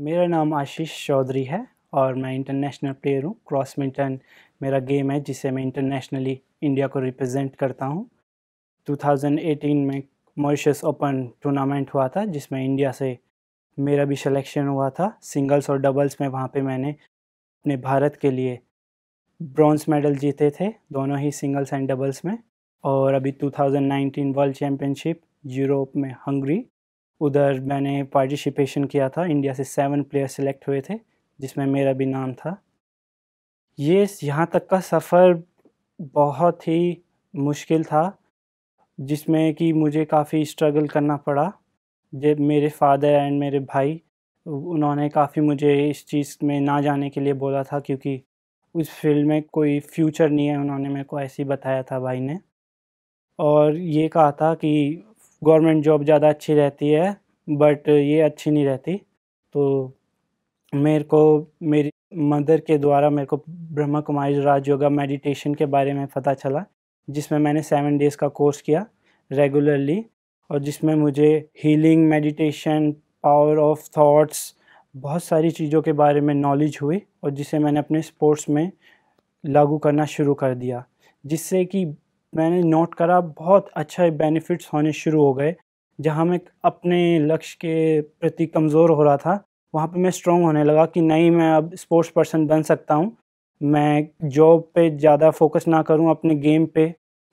मेरा नाम आशीष चौधरी है और मैं इंटरनेशनल प्लेयर हूँ। क्रॉसमिंटन मेरा गेम है जिसे मैं इंटरनेशनली इंडिया को रिप्रेजेंट करता हूँ। 2018 में मॉरिशस ओपन टूर्नामेंट हुआ था जिसमें इंडिया से मेरा भी सिलेक्शन हुआ था। सिंगल्स और डबल्स में वहाँ पे मैंने अपने भारत के लिए ब्रॉन्ज मेडल जीते थे दोनों ही सिंगल्स एंड डबल्स में। और अभी 2019 वर्ल्ड चैम्पियनशिप यूरोप में हंगरी, उधर मैंने पार्टिसिपेशन किया था। इंडिया से 7 प्लेयर सिलेक्ट हुए थे जिसमें मेरा भी नाम था। ये यहाँ तक का सफ़र बहुत ही मुश्किल था जिसमें कि मुझे काफ़ी स्ट्रगल करना पड़ा। जब मेरे फादर एंड मेरे भाई, उन्होंने काफ़ी मुझे इस चीज़ में ना जाने के लिए बोला था क्योंकि उस फील्ड में कोई फ्यूचर नहीं है, उन्होंने मेरे को ऐसे ही बताया था भाई ने। और ये कहा था कि गवर्नमेंट जॉब ज़्यादा अच्छी रहती है बट ये अच्छी नहीं रहती। तो मेरे को मेरी मदर के द्वारा मेरे को ब्रह्मा कुमारीज राज योगा मेडिटेशन के बारे में पता चला जिसमें मैंने 7 डेज़ का कोर्स किया रेगुलरली और जिसमें मुझे healing, meditation, power of thoughts, बहुत सारी चीज़ों के बारे में नॉलेज हुई और जिसे मैंने अपने स्पोर्ट्स में लागू करना शुरू कर दिया, जिससे कि मैंने नोट करा बहुत अच्छे बेनिफिट्स होने शुरू हो गए। जहाँ मैं अपने लक्ष्य के प्रति कमज़ोर हो रहा था वहाँ पे मैं स्ट्रॉन्ग होने लगा कि नहीं, मैं अब स्पोर्ट्स पर्सन बन सकता हूँ। मैं जॉब पे ज़्यादा फोकस ना करूँ, अपने गेम पे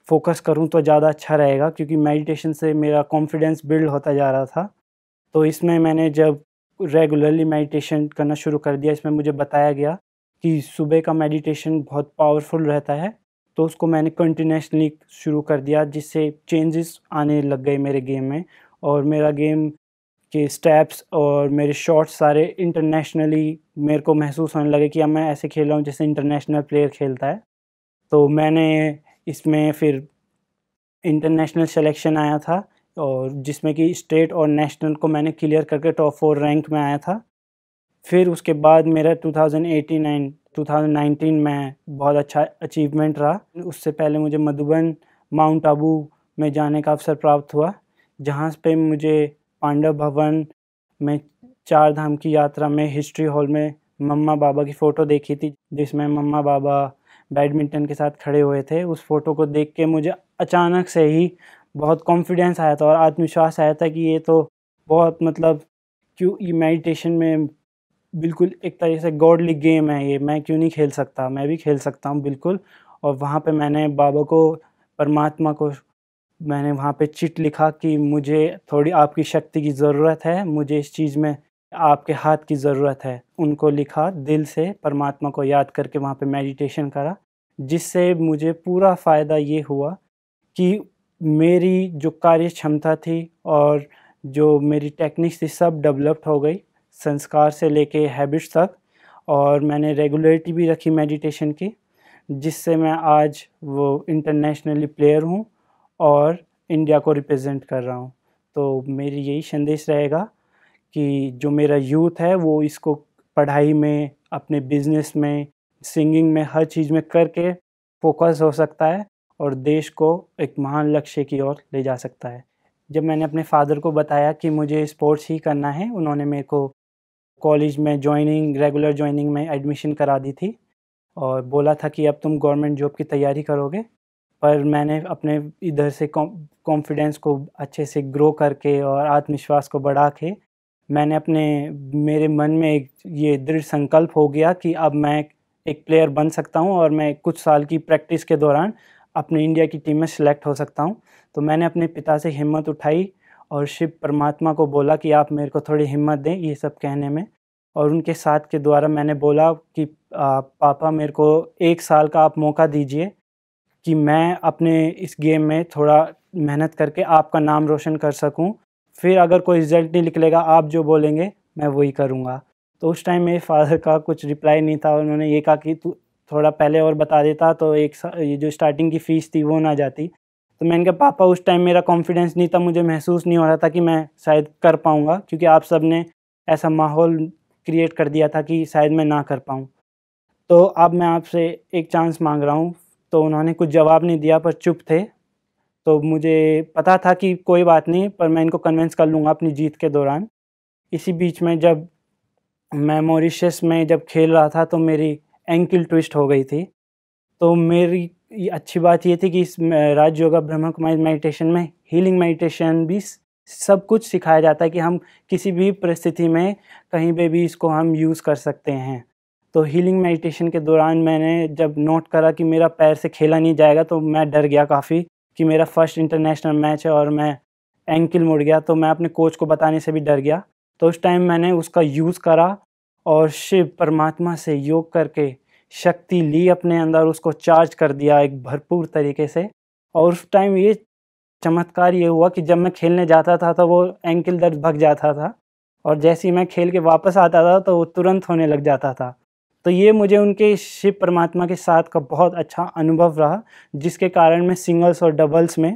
फोकस करूँ तो ज़्यादा अच्छा रहेगा क्योंकि मेडिटेशन से मेरा कॉन्फिडेंस बिल्ड होता जा रहा था। तो इसमें मैंने जब रेगुलरली मेडिटेशन करना शुरू कर दिया, इसमें मुझे बताया गया कि सुबह का मेडिटेशन बहुत पावरफुल रहता है, तो उसको मैंने कंटिन्यूसली शुरू कर दिया जिससे चेंजेस आने लग गए मेरे गेम में। और मेरा गेम के स्टेप्स और मेरे शॉट्स सारे इंटरनेशनली मेरे को महसूस होने लगे कि अब मैं ऐसे खेल रहा हूँ जैसे इंटरनेशनल प्लेयर खेलता है। तो मैंने इसमें फिर इंटरनेशनल सिलेक्शन आया था और जिसमें कि स्टेट और नेशनल को मैंने क्लियर करके टॉप 4 रैंक में आया था। फिर उसके बाद मेरा 2018 एंड 2019 में बहुत अच्छा अचीवमेंट रहा। उससे पहले मुझे मधुबन माउंट आबू में जाने का अवसर प्राप्त हुआ जहाँ पे मुझे पांडव भवन में 4 धाम की यात्रा में हिस्ट्री हॉल में मम्मा बाबा की फ़ोटो देखी थी जिसमें मम्मा बाबा बैडमिंटन के साथ खड़े हुए थे। उस फ़ोटो को देख के मुझे अचानक से ही बहुत कॉन्फिडेंस आया था और आत्मविश्वास आया था कि ये तो बहुत मतलब क्यों ये मेडिटेशन में बिल्कुल एक तरह से गॉडली गेम है, ये मैं क्यों नहीं खेल सकता, मैं भी खेल सकता हूँ बिल्कुल। और वहाँ पे मैंने बाबा को, परमात्मा को मैंने वहाँ पे चिट लिखा कि मुझे थोड़ी आपकी शक्ति की ज़रूरत है, मुझे इस चीज़ में आपके हाथ की ज़रूरत है। उनको लिखा दिल से, परमात्मा को याद करके वहाँ पे मेडिटेशन करा जिससे मुझे पूरा फ़ायदा ये हुआ कि मेरी जो कार्य क्षमता थी और जो मेरी टेक्निक्स थी सब डेवलप्ड हो गई, संस्कार से लेके हैबिट्स तक। और मैंने रेगुलरिटी भी रखी मेडिटेशन की जिससे मैं आज वो इंटरनेशनली प्लेयर हूँ और इंडिया को रिप्रेजेंट कर रहा हूँ। तो मेरी यही संदेश रहेगा कि जो मेरा यूथ है वो इसको पढ़ाई में, अपने बिजनेस में, सिंगिंग में, हर चीज़ में करके फोकस हो सकता है और देश को एक महान लक्ष्य की ओर ले जा सकता है। जब मैंने अपने फादर को बताया कि मुझे स्पोर्ट्स ही करना है, उन्होंने मेरे को कॉलेज में रेगुलर ज्वाइनिंग में एडमिशन करा दी थी और बोला था कि अब तुम गवर्नमेंट जॉब की तैयारी करोगे। पर मैंने अपने इधर से कॉन्फिडेंस को अच्छे से ग्रो करके और आत्मविश्वास को बढ़ा के मैंने अपने मेरे मन में एक ये दृढ़ संकल्प हो गया कि अब मैं एक प्लेयर बन सकता हूँ और मैं कुछ साल की प्रैक्टिस के दौरान अपने इंडिया की टीम में सिलेक्ट हो सकता हूँ। तो मैंने अपने पिता से हिम्मत उठाई और शिव परमात्मा को बोला कि आप मेरे को थोड़ी हिम्मत दें ये सब कहने में। और उनके साथ के द्वारा मैंने बोला कि पापा मेरे को 1 साल का आप मौका दीजिए कि मैं अपने इस गेम में थोड़ा मेहनत करके आपका नाम रोशन कर सकूं। फिर अगर कोई रिज़ल्ट नहीं निकलेगा, आप जो बोलेंगे मैं वही करूंगा। तो उस टाइम मेरे फादर का कुछ रिप्लाई नहीं था। उन्होंने ये कहा कि तू थोड़ा पहले और बता देता तो ये जो स्टार्टिंग की फ़ीस थी वो ना जाती। तो मैंने कहा पापा उस टाइम मेरा कॉन्फिडेंस नहीं था, मुझे महसूस नहीं हो रहा था कि मैं शायद कर पाऊँगा क्योंकि आप सब ने ऐसा माहौल क्रिएट कर दिया था कि शायद मैं ना कर पाऊँ। तो अब मैं आपसे एक चांस मांग रहा हूँ। तो उन्होंने कुछ जवाब नहीं दिया पर चुप थे। तो मुझे पता था कि कोई बात नहीं, पर मैं इनको कन्विंस कर लूँगा अपनी जीत के दौरान। इसी बीच में जब मैं मॉरिशस में जब खेल रहा था तो मेरी एंकल ट्विस्ट हो गई थी। तो मेरी अच्छी बात ये थी कि इस राज योगा ब्रह्मा कुमारीज मेडिटेशन में हीलिंग मेडिटेशन भी सब कुछ सिखाया जाता है कि हम किसी भी परिस्थिति में कहीं पे भी इसको हम यूज़ कर सकते हैं। तो हीलिंग मेडिटेशन के दौरान मैंने जब नोट करा कि मेरा पैर से खेला नहीं जाएगा तो मैं डर गया काफ़ी कि मेरा फर्स्ट इंटरनेशनल मैच है और मैं एंकल मुड़ गया। तो मैं अपने कोच को बताने से भी डर गया। तो उस टाइम मैंने उसका यूज़ करा और शिव परमात्मा से योग करके शक्ति ली अपने अंदर, उसको चार्ज कर दिया एक भरपूर तरीके से। और उस टाइम ये चमत्कार ये हुआ कि जब मैं खेलने जाता था तो वो एंकल दर्द भग जाता था और जैसे ही मैं खेल के वापस आता था तो वो तुरंत होने लग जाता था। तो ये मुझे उनके शिव परमात्मा के साथ का बहुत अच्छा अनुभव रहा, जिसके कारण मैं सिंगल्स और डबल्स में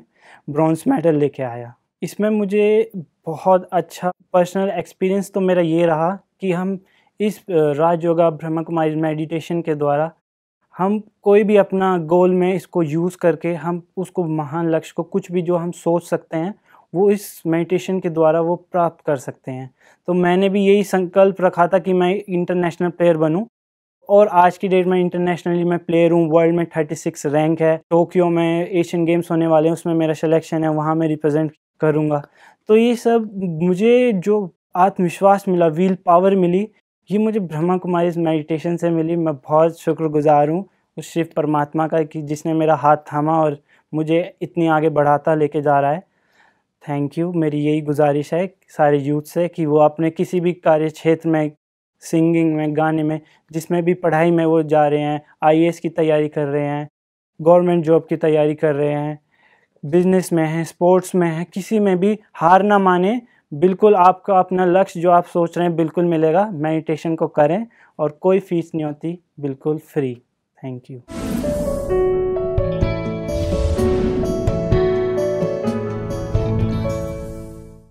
ब्रॉन्ज मेडल लेके आया। इसमें मुझे बहुत अच्छा पर्सनल एक्सपीरियंस तो मेरा ये रहा कि हम इस राज योगा ब्रह्मा कुमारीज मेडिटेशन के द्वारा हम कोई भी अपना गोल में इसको यूज़ करके हम उसको महान लक्ष्य को कुछ भी जो हम सोच सकते हैं वो इस मेडिटेशन के द्वारा वो प्राप्त कर सकते हैं। तो मैंने भी यही संकल्प रखा था कि मैं इंटरनेशनल प्लेयर बनूं और आज की डेट में इंटरनेशनली मैं प्लेयर हूँ। वर्ल्ड में 36 रैंक है। टोक्यो में एशियन गेम्स होने वाले हैं, उसमें मेरा सिलेक्शन है, वहाँ मैं रिप्रेजेंट करूँगा। तो ये सब मुझे जो आत्मविश्वास मिला, विल पावर मिली, ये मुझे ब्रह्मा कुमारीज मेडिटेशन से मिली। मैं बहुत शुक्रगुजार हूँ उस शिव परमात्मा का कि जिसने मेरा हाथ थामा और मुझे इतनी आगे बढ़ाता लेके जा रहा है। Thank you. मेरी यही गुजारिश है सारे यूथ से कि वो अपने किसी भी कार्य क्षेत्र में, सिंगिंग में, गाने में, जिसमें भी पढ़ाई में वो जा रहे हैं, IAS की तैयारी कर रहे हैं, गवर्नमेंट जॉब की तैयारी कर रहे हैं, बिजनेस में हैं, स्पोर्ट्स में हैं, किसी में भी हार ना माने। बिल्कुल आपका अपना लक्ष्य जो आप सोच रहे हैं बिल्कुल मिलेगा। मेडिटेशन को करें और कोई फीस नहीं होती, बिल्कुल फ्री। Thank you.